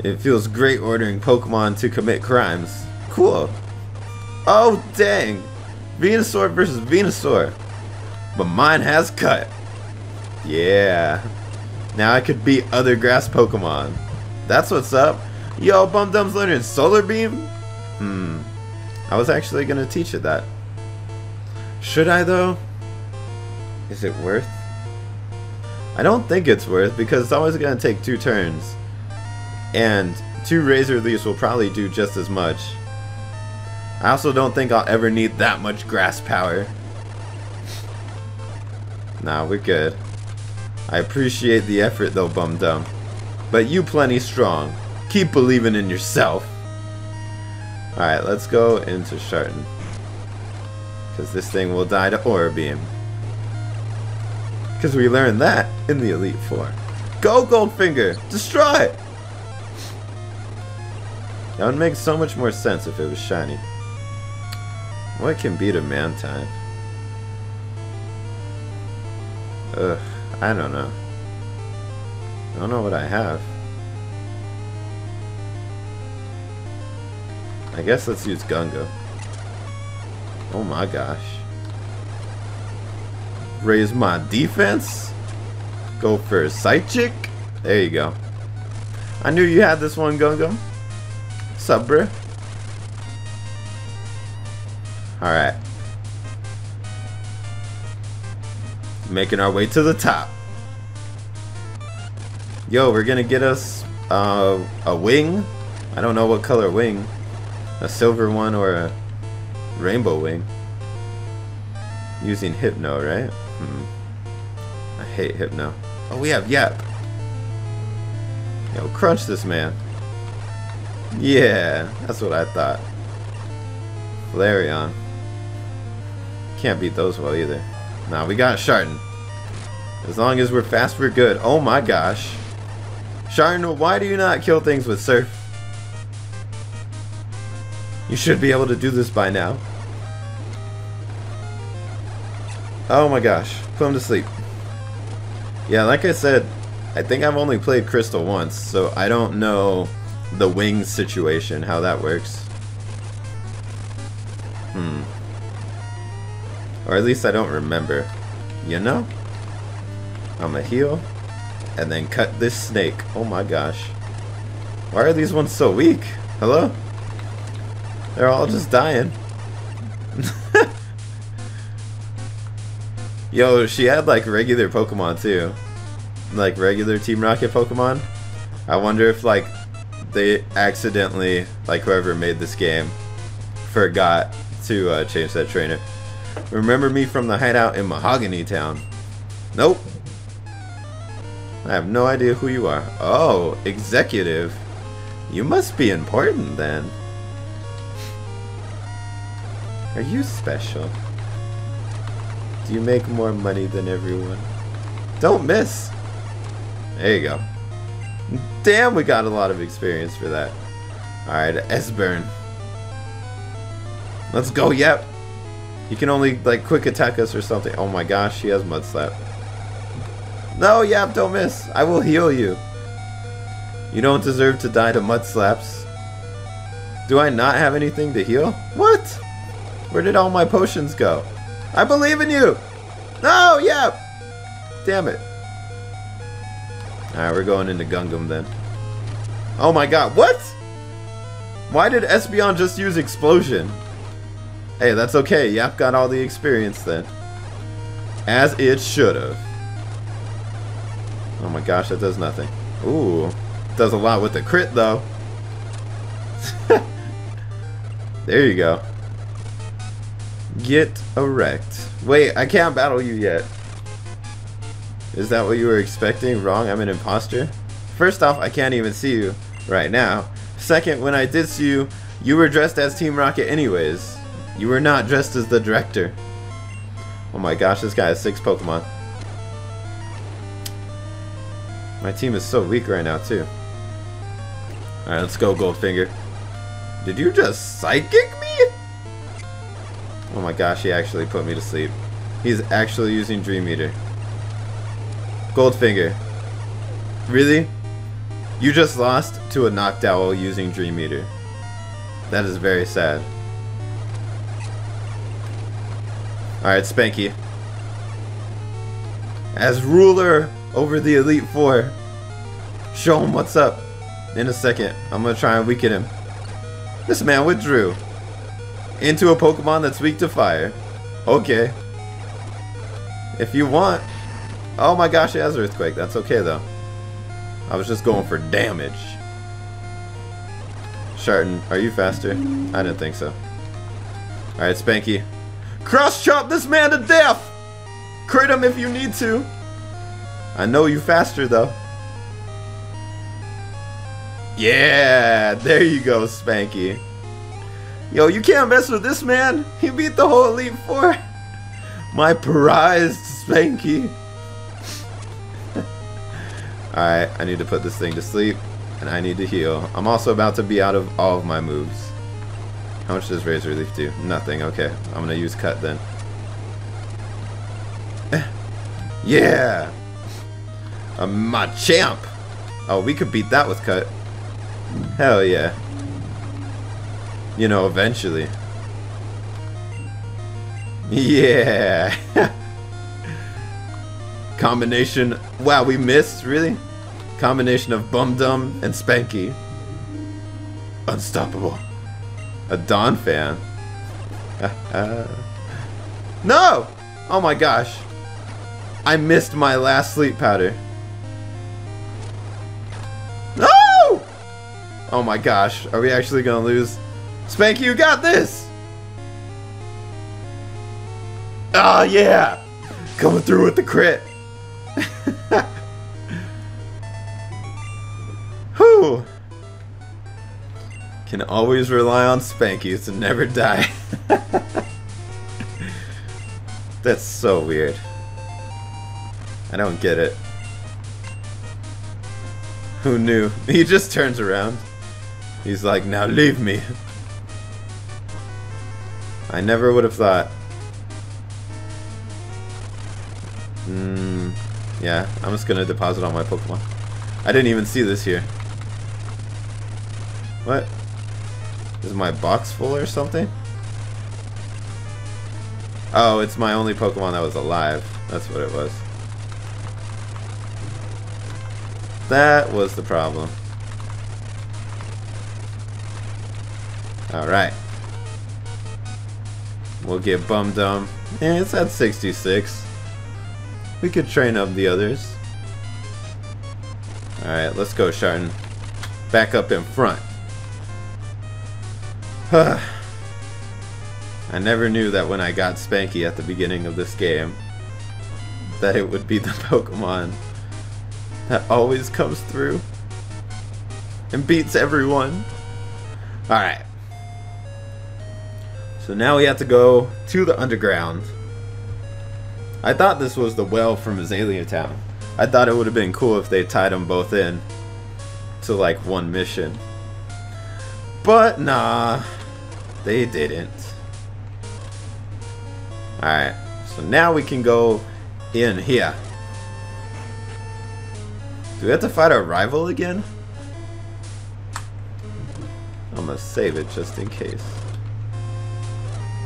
It feels great ordering Pokemon to commit crimes. Cool. Oh dang! Venusaur versus Venusaur. But mine has cut. Yeah. Now I could beat other grass Pokemon. That's what's up. Yo, Bum Dum's learning Solar Beam? I was actually gonna teach it that. Should I though? Is it worth? I don't think it's worth because it's always gonna take 2 turns. And 2 Razor Leaves will probably do just as much. I also don't think I'll ever need that much grass power. Nah, we're good. I appreciate the effort though, Bum Dum. But you plenty strong. Keep believing in yourself. Alright, let's go into Sharden. Because this thing will die to Horror Beam. Because we learned that in the Elite Four. Go, Goldfinger! Destroy it! That would make so much more sense if it was shiny. What can beat a Mantine? Ugh, I don't know. I don't know what I have. I guess let's use Gungo. Oh my gosh. Raise my defense? Go for a Sight Chick? There you go. I knew you had this one, Gungum. What's up, bruh? Alright. Making our way to the top. Yo, we're gonna get us a wing. I don't know what color wing. A silver one or a rainbow wing. Using Hypno, right? I hate Hypno. Oh, we have Yap. Yo, crunch this man. Yeah, that's what I thought. Flareon. Can't beat those well either. Nah, we got Sharden. As long as we're fast, we're good. Oh my gosh. Sharden, why do you not kill things with Surf? You should be able to do this by now. Oh my gosh. Put him to sleep. Yeah, like I said, I think I've only played Crystal once, so I don't know the wings situation, how that works. Or at least I don't remember. You know? I'ma heal. And then cut this snake. Oh my gosh. Why are these ones so weak? Hello? They're all just dying. Yo, she had like regular Pokemon too. Like regular Team Rocket Pokemon. I wonder if like they accidentally, like whoever made this game, forgot to change that trainer. Remember me from the hideout in Mahogany Town? Nope. I have no idea who you are. Oh, executive. You must be important then. Are you special? Do you make more money than everyone? Don't miss. There you go. Damn, we got a lot of experience for that. Alright, Esburn. Let's go, yep. You can only, like, quick attack us or something. Oh my gosh, she has Mud Slap. No, yep, don't miss. I will heal you. You don't deserve to die to Mud Slaps. Do I not have anything to heal? What? Where did all my potions go? I believe in you! No, yep! Damn it. Alright, we're going into Gungum then. Oh my god, what? Why did Espeon just use Explosion? Hey, that's okay. Yap got all the experience then. As it should've. Oh my gosh, that does nothing. Ooh, does a lot with the crit though. There you go. Get erect. Wait, I can't battle you yet. Is that what you were expecting? Wrong, I'm an imposter? First off, I can't even see you right now. Second, when I did see you, you were dressed as Team Rocket anyways. You were not dressed as the director. Oh my gosh, this guy has 6 Pokemon. My team is so weak right now too. Alright, let's go, Goldfinger. Did you just psychic me? Oh my gosh, he actually put me to sleep. He's actually using Dream Eater. Goldfinger. Really? You just lost to a knockdowl using Dream Eater. That is very sad. Alright, Spanky. As ruler over the Elite Four, show him what's up. In a second, I'm gonna try and weaken him. This man withdrew into a Pokemon that's weak to fire. Okay. If you want. Oh my gosh, it has Earthquake. That's okay though. I was just going for damage. Sharden, are you faster? I didn't think so. Alright, Spanky. Cross Chop this man to death! Crit him if you need to. I know you faster though. Yeah, there you go, Spanky. Yo, you can't mess with this man. He beat the whole Elite Four. My prized Spanky. Alright, I need to put this thing to sleep. And I need to heal. I'm also about to be out of all of my moves. How much does Razor Leaf do? Nothing, okay. I'm gonna use Cut then. Yeah! My champ! Oh, we could beat that with Cut. Hell yeah. You know, eventually. Yeah! Combination. Wow, we missed, really? Combination of Bum Dum and Spanky. Unstoppable. A Donphan. No! Oh my gosh. I missed my last Sleep Powder. No! Oh my gosh. Are we actually gonna lose? Spanky, you got this! Oh yeah! Coming through with the crit. Whew. Can always rely on Spanky to never die. That's so weird. I don't get it. Who knew? He just turns around. He's like, now leave me. I never would have thought. Yeah, I'm just gonna deposit all my Pokemon. I didn't even see this here. What? Is my box full or something? Oh, it's my only Pokemon that was alive. That's what it was. That was the problem. Alright. We'll get Bum Dum. Yeah, it's at 66. We could train up the others. Alright, let's go, Sharden. Back up in front. Huh. I never knew that when I got Spanky at the beginning of this game, that it would be the Pokemon that always comes through and beats everyone. Alright. So now we have to go to the underground. I thought this was the well from Azalea Town. I thought it would have been cool if they tied them both in to like one mission. But nah, they didn't. Alright, so now we can go in here. Do we have to fight our rival again? I'm gonna save it just in case.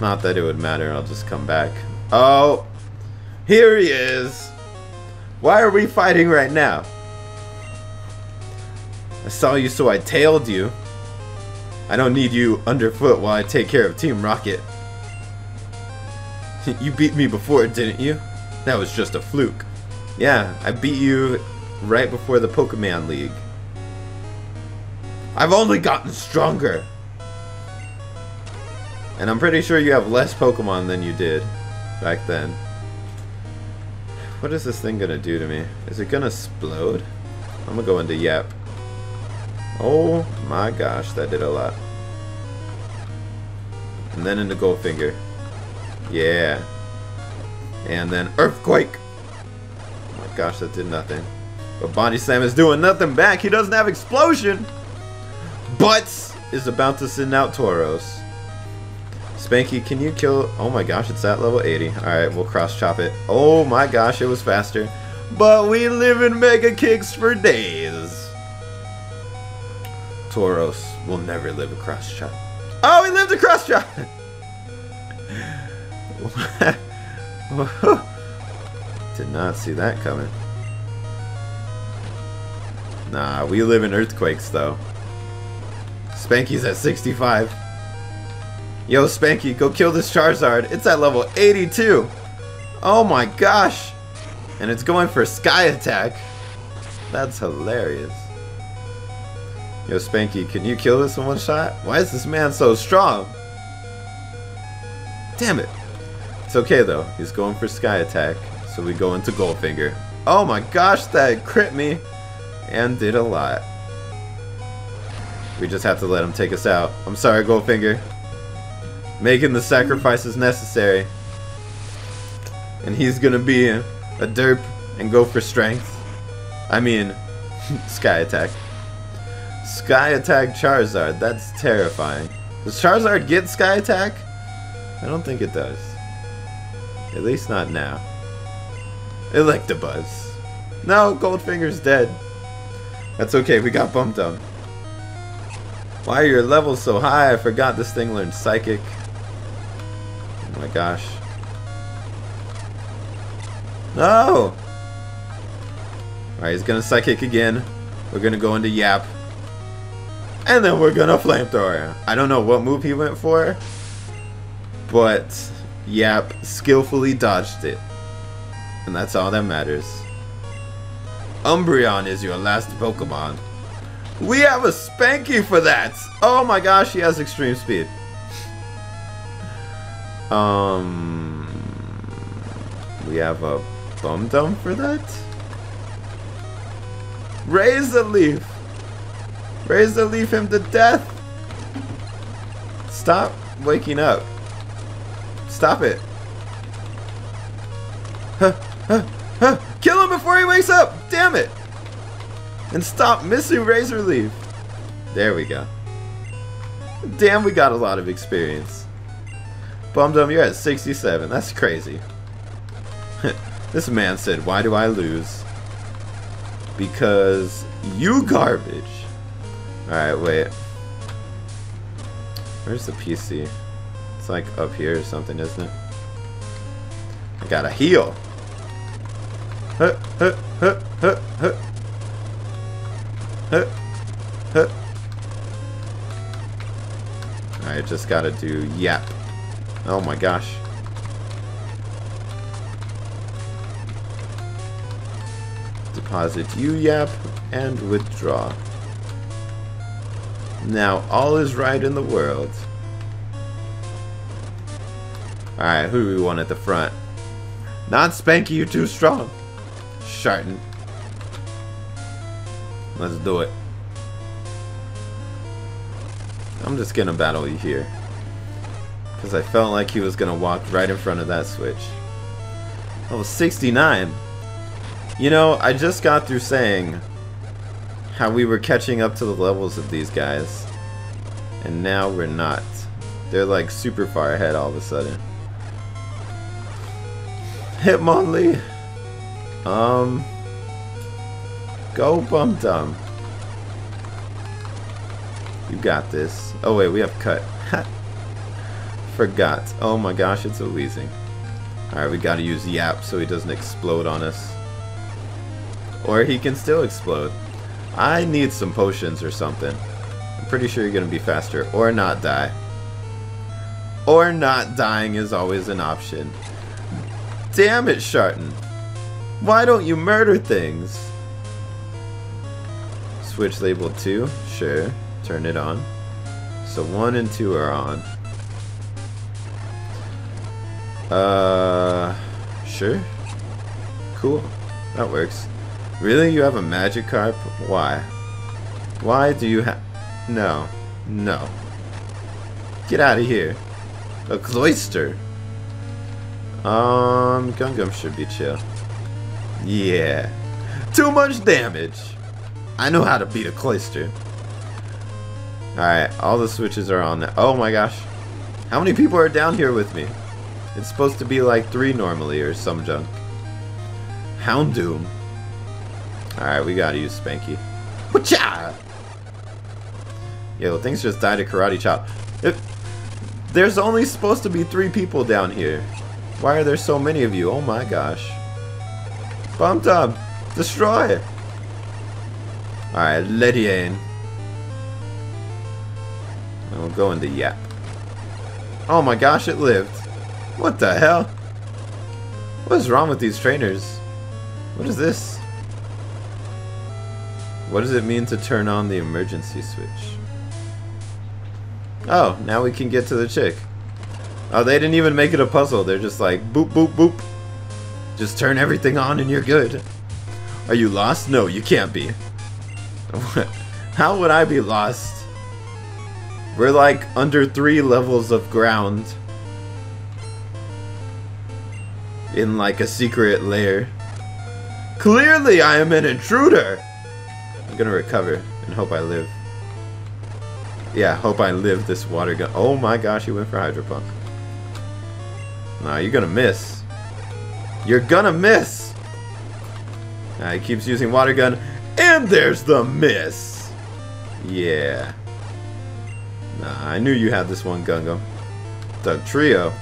Not that it would matter, I'll just come back. Oh! Here he is! Why are we fighting right now? I saw you, so I tailed you. I don't need you underfoot while I take care of Team Rocket. You beat me before, didn't you? That was just a fluke. Yeah, I beat you right before the Pokemon League. I've only gotten stronger! And I'm pretty sure you have less Pokemon than you did back then. What is this thing gonna do to me? Is it gonna explode? I'm gonna go into Yap. Oh my gosh, that did a lot. And then into Goldfinger. Yeah. And then Earthquake! Oh my gosh, that did nothing. But Body Slam is doing nothing back. He doesn't have Explosion! Butts is about to send out Tauros. Spanky, can you kill... Oh my gosh, it's at level 80. Alright, we'll cross chop it. Oh my gosh, it was faster. But we live in Mega Kicks for days. Tauros will never live a cross chop. Oh, we lived a cross chop! Did not see that coming. Nah, we live in earthquakes though. Spanky's at 65. Yo, Spanky, go kill this Charizard. It's at level 82. Oh my gosh. And it's going for Sky Attack. That's hilarious. Yo, Spanky, can you kill this in one shot? Why is this man so strong? Damn it. It's okay though. He's going for Sky Attack. So we go into Goldfinger. Oh my gosh, that crit me. And did a lot. We just have to let him take us out. I'm sorry, Goldfinger. Making the sacrifices necessary. And he's gonna be a derp and go for strength. I mean, Sky Attack. Sky Attack Charizard. That's terrifying. Does Charizard get Sky Attack? I don't think it does. At least not now. Electabuzz. No, Goldfinger's dead. That's okay, we got Bum Dum. Why are your levels so high? I forgot this thing learned Psychic. Oh my gosh. No! Alright, he's gonna Psychic again. We're gonna go into Yap. And then we're gonna Flamethrower. I don't know what move he went for, but Yap skillfully dodged it. And that's all that matters. Umbreon is your last Pokemon. We have a Spanky for that! Oh my gosh, he has extreme speed. We have a Bum Dum for that? Razor Leaf! Razor Leaf him to death! Stop waking up. Stop it. Kill him before he wakes up! Damn it! And stop missing Razor Leaf. There we go. Damn, we got a lot of experience. Bum Dum, you're at 67. That's crazy. This man said, why do I lose? Because you garbage. Alright, wait. Where's the PC? It's like up here or something, isn't it? I gotta heal. I just gotta do Yap. Oh my gosh. Deposit you, Yap, and withdraw. Now all is right in the world. Alright, who do we want at the front? Not Spanky, you're too strong. Sharden. Let's do it. I'm just gonna battle you here. Because I felt like he was gonna walk right in front of that switch. Oh, 69. You know, I just got through saying how we were catching up to the levels of these guys. And now we're not. They're like super far ahead all of a sudden. Hitmonlee. Go Bum Dum. You got this. Oh wait, we have cut. Forgot. Oh my gosh, it's a wheezing. Alright, we gotta use Yap so he doesn't explode on us. Or he can still explode. I need some potions or something. I'm pretty sure you're gonna be faster. Or not die. Or not dying is always an option. Damn it, Sharden. Why don't you murder things? Switch label 2, sure, turn it on. So 1 and 2 are on. Sure. Cool, that works. Really, you have a Magikarp? Why? Why do you have... No, no. Get out of here. A Cloyster. Gungum should be chill. Yeah. Too much damage. I know how to beat a Cloyster. Alright, all the switches are on now. Oh my gosh. How many people are down here with me? It's supposed to be like 3 normally or some junk. Houndoom. Alright, we gotta use Spanky. Wacha! Yo, things just died at Karate Chop. There's only supposed to be 3 people down here. Why are there so many of you? Oh my gosh. Bum Dum! Destroy it! Alright, let you in. And we'll go into Yap. Oh my gosh, it lived. What the hell? What is wrong with these trainers? What is this? What does it mean to turn on the emergency switch? Oh, now we can get to the chick. Oh, they didn't even make it a puzzle. They're just like, boop, boop, boop. Just turn everything on and you're good. Are you lost? No, you can't be. How would I be lost? We're like under 3 levels of ground. In like a secret lair. Clearly I am an intruder! I'm gonna recover and hope I live. Yeah, hope I live this water gun. Oh my gosh, you went for Hydro Pump. Nah, you're gonna miss. You're gonna miss! Nah, he keeps using Water Gun. And there's the miss! Yeah. Nah, I knew you had this one, Gungum. The trio.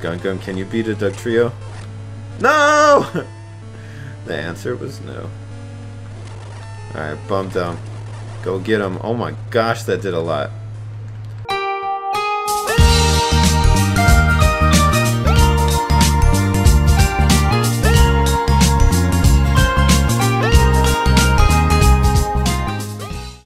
Gungum, can you beat a Duck Trio? No! The answer was no. Alright, Bum Dum. Go get him. Oh my gosh, that did a lot.